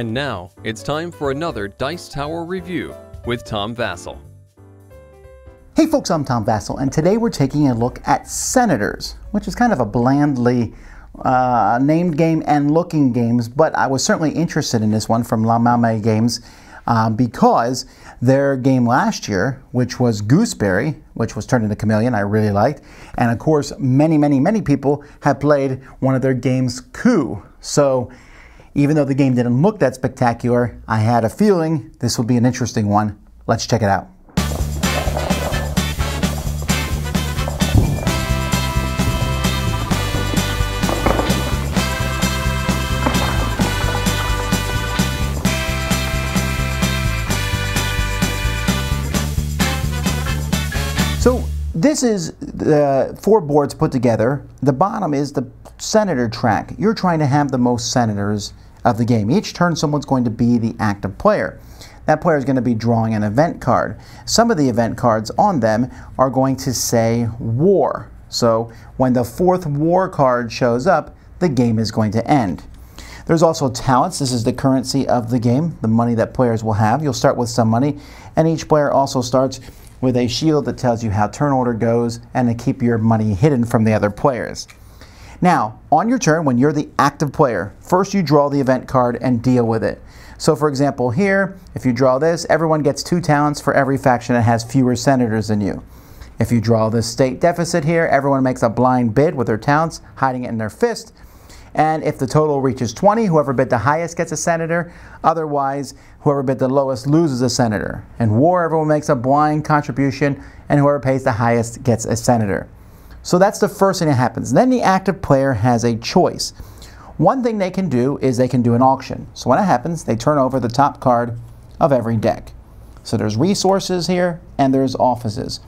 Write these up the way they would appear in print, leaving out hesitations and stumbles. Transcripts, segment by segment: And now, it's time for another Dice Tower review with Tom Vasel. Hey folks, I'm Tom Vasel, and today we're taking a look at Senators, which is kind of a blandly named game and looking games, but I was certainly interested in this one from La Mame Games because their game last year, which was Gooseberry, which was turned into Chameleon, I really liked. And of course, many people have played one of their games, Coup. So even though the game didn't look that spectacular, I had a feeling this would be an interesting one. Let's check it out. So this is the four boards put together. The bottom is the senator track. You're trying to have the most senators of the game. Each turn someone's going to be the active player. That player is going to be drawing an event card. Some of the event cards on them are going to say war. So when the fourth war card shows up, the game is going to end. There's also talents. This is the currency of the game, the money that players will have. You'll start with some money, and each player also starts with a shield that tells you how turn order goes and to keep your money hidden from the other players. Now, on your turn, when you're the active player, first you draw the event card and deal with it. So for example here, if you draw this, everyone gets 2 talents for every faction that has fewer senators than you. If you draw this state deficit here, everyone makes a blind bid with their talents, hiding it in their fist. And if the total reaches 20, whoever bid the highest gets a senator. Otherwise, whoever bid the lowest loses a senator. In war, everyone makes a blind contribution, and whoever pays the highest gets a senator. So that's the first thing that happens. Then the active player has a choice. One thing they can do is they can do an auction. So when that happens, they turn over the top card of every deck. So there's resources here, and there's offices.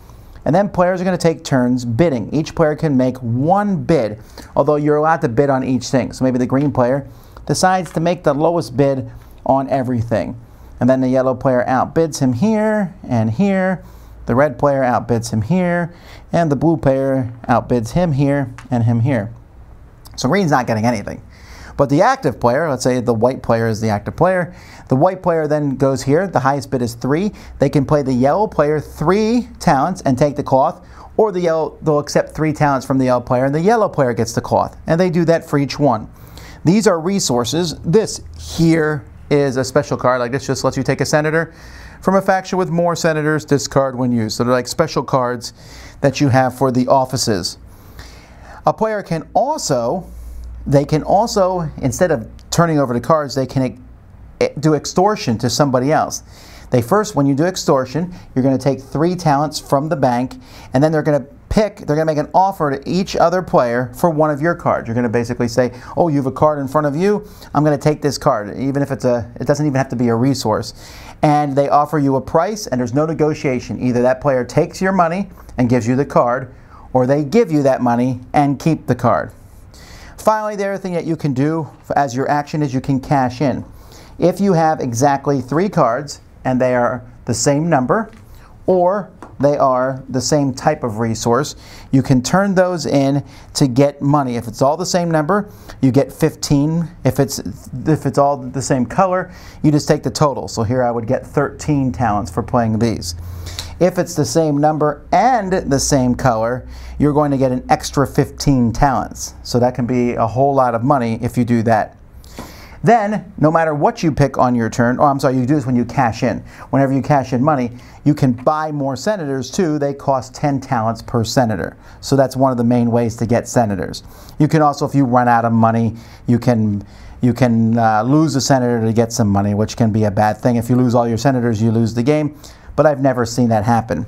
And then players are going to take turns bidding. Each player can make 1 bid, although you're allowed to bid on each thing. So maybe the green player decides to make the lowest bid on everything. And then the yellow player outbids him here and here. The red player outbids him here. And the blue player outbids him here and him here. So green's not getting anything. But the active player, let's say the white player is the active player. The white player then goes here. The highest bid is 3. They can play the yellow player 3 talents and take the cloth, or they'll accept 3 talents from the yellow player, and the yellow player gets the cloth. And they do that for each one. These are resources. This here is a special card. Like this just lets you take a senator from a faction with more senators. This card when used. So they're like special cards that you have for the offices. A player can also... They can also, instead of turning over the cards, they can do extortion to somebody else. They first, when you do extortion, you're going to take 3 talents from the bank, and then they're going to make an offer to each other player for one of your cards. You're going to basically say, oh, you have a card in front of you, I'm going to take this card, even if it doesn't even have to be a resource. And they offer you a price, and there's no negotiation. Either that player takes your money and gives you the card, or they give you that money and keep the card. Finally, the other thing that you can do as your action is you can cash in. If you have exactly 3 cards and they are the same number or they are the same type of resource, you can turn those in to get money. If it's all the same number, you get 15. If it's all the same color, you just take the total. So here I would get 13 talents for playing these. If it's the same number and the same color, you're going to get an extra 15 talents. So that can be a whole lot of money if you do that. Then, no matter what you pick on your turn, oh, I'm sorry, you do this when you cash in. Whenever you cash in money, you can buy more senators too. They cost 10 talents per senator. So that's one of the main ways to get senators. You can also, if you run out of money, you can lose a senator to get some money, which can be a bad thing. If you lose all your senators, you lose the game. But I've never seen that happen.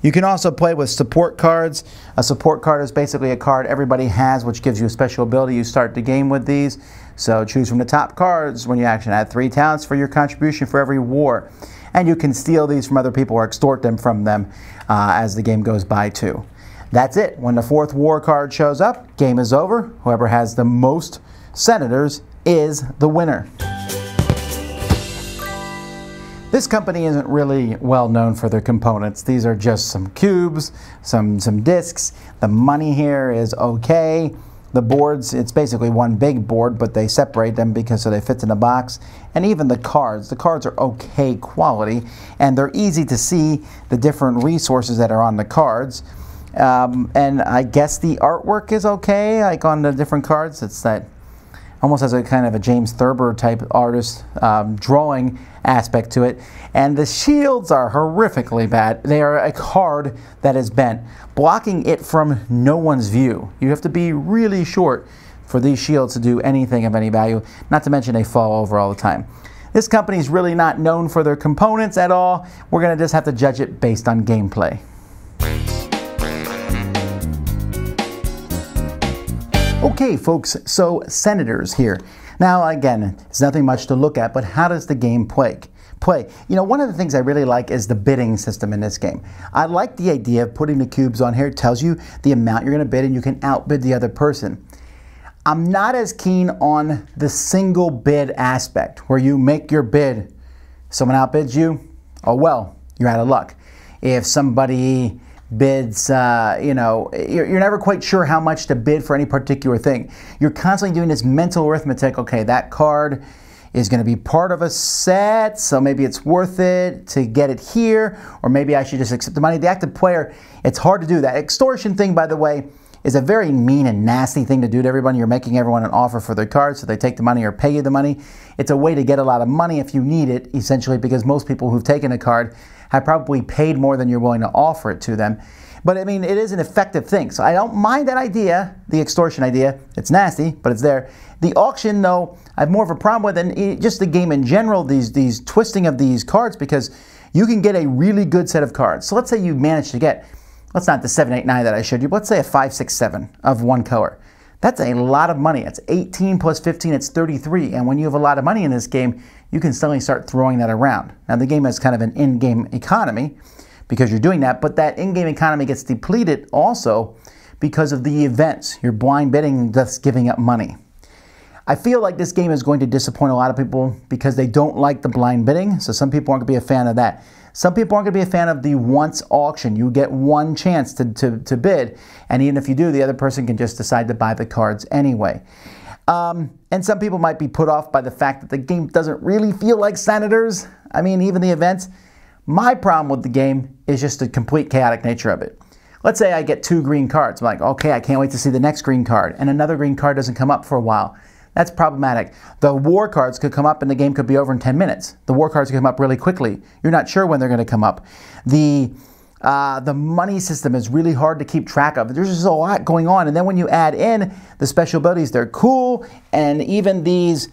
You can also play with support cards. A support card is basically a card everybody has, which gives you a special ability. You start the game with these. So choose from the top cards when you action. Add 3 talents for your contribution for every war. And you can steal these from other people or extort them from them as the game goes by too. That's it. When the fourth war card shows up, game is over. Whoever has the most senators is the winner. This company isn't really well known for their components. These are just some cubes, some discs. The money here is okay. The boards, it's basically one big board, but they separate them because so they fit in a box. And even the cards are okay quality, and they're easy to see the different resources that are on the cards. And I guess the artwork is okay, like on the different cards. It's that almost has a kind of a James Thurber type artist drawing aspect to it. And the shields are horrifically bad. They are a card that is bent, blocking it from no one's view. You have to be really short for these shields to do anything of any value, not to mention they fall over all the time. This company is really not known for their components at all. We're going to just have to judge it based on gameplay. Okay folks, so Senators here. Now again, it's nothing much to look at, but how does the game play? You know, one of the things I really like is the bidding system in this game. I like the idea of putting the cubes on here. It tells you the amount you're going to bid and you can outbid the other person. I'm not as keen on the single bid aspect where you make your bid. Someone outbids you, oh well, you're out of luck. If somebody bids, you know, you're never quite sure how much to bid for any particular thing. You're constantly doing this mental arithmetic. Okay, that card is going to be part of a set, so maybe it's worth it to get it here, or maybe I should just accept the money. The active player, it's hard to do that. Extortion thing, by the way, is a very mean and nasty thing to do to everybody. You're making everyone an offer for their card, so they take the money or pay you the money. It's a way to get a lot of money if you need it, essentially, because most people who've taken a card have probably paid more than you're willing to offer it to them. But I mean, it is an effective thing. So I don't mind that idea, the extortion idea. It's nasty, but it's there. The auction, though, I have more of a problem with, and just the game in general, these twisting of these cards, because you can get a really good set of cards. So let's say you manage to get, let's not the 7, 8, 9 that I showed you, but let's say a 5, 6, 7 of one color. That's a lot of money. That's 18 plus 15, it's 33. And when you have a lot of money in this game, you can suddenly start throwing that around. Now the game has kind of an in-game economy because you're doing that, but that in-game economy gets depleted also because of the events. You're blind bidding, thus giving up money. I feel like this game is going to disappoint a lot of people because they don't like the blind bidding, so some people aren't going to be a fan of that. Some people aren't going to be a fan of the once auction. You get one chance to bid, and even if you do, the other person can just decide to buy the cards anyway. And some people might be put off by the fact that the game doesn't really feel like Senators. I mean, even the events. My problem with the game is just the complete chaotic nature of it. Let's say I get 2 green cards. I'm like, okay, I can't wait to see the next green card. And another green card doesn't come up for a while. That's problematic. The war cards could come up and the game could be over in 10 minutes. The war cards could come up really quickly. You're not sure when they're going to come up. The money system is really hard to keep track of. There's just a lot going on. And then when you add in the special abilities, they're cool. And even these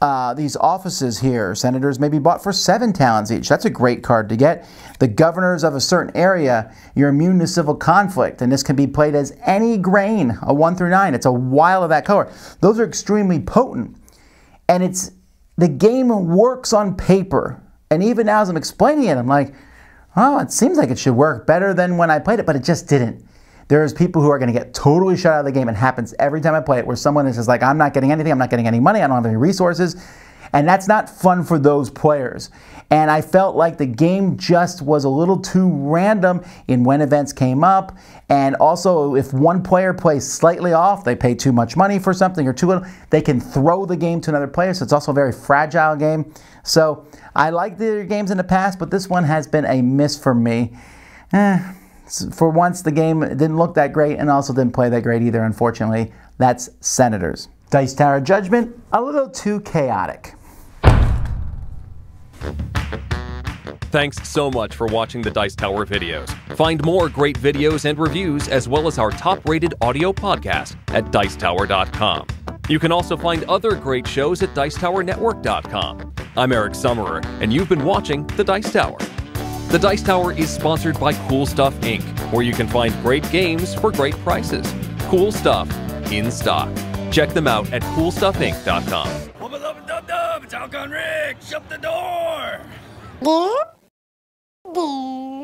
offices here, Senators may be bought for 7 talents each. That's a great card to get. The governors of a certain area, you're immune to civil conflict, and this can be played as any grain, a 1 through 9. It's a wild of that color. Those are extremely potent, and it's the game works on paper. And even now as I'm explaining it, I'm like, oh, it seems like it should work better than when I played it, but it just didn't. There's people who are going to get totally shut out of the game. It happens every time I play it, where someone is just like, I'm not getting anything, I'm not getting any money, I don't have any resources. And that's not fun for those players. And I felt like the game just was a little too random in when events came up. And also, if one player plays slightly off, they pay too much money for something or too little, they can throw the game to another player. So it's also a very fragile game. So I liked their games in the past, but this one has been a miss for me. For once, the game didn't look that great and also didn't play that great either, unfortunately. That's Senators. Dice Tower Judgment, a little too chaotic. Thanks so much for watching the Dice Tower videos. Find more great videos and reviews, as well as our top-rated audio podcast at Dicetower.com. You can also find other great shows at Dicetowernetwork.com. I'm Eric Sommerer, and you've been watching the Dice Tower. The Dice Tower is sponsored by Cool Stuff, Inc., where you can find great games for great prices. Cool Stuff, in stock. Check them out at CoolStuffInc.com. Wubba lubba dub dub, it's Alcon Rick, shut the door!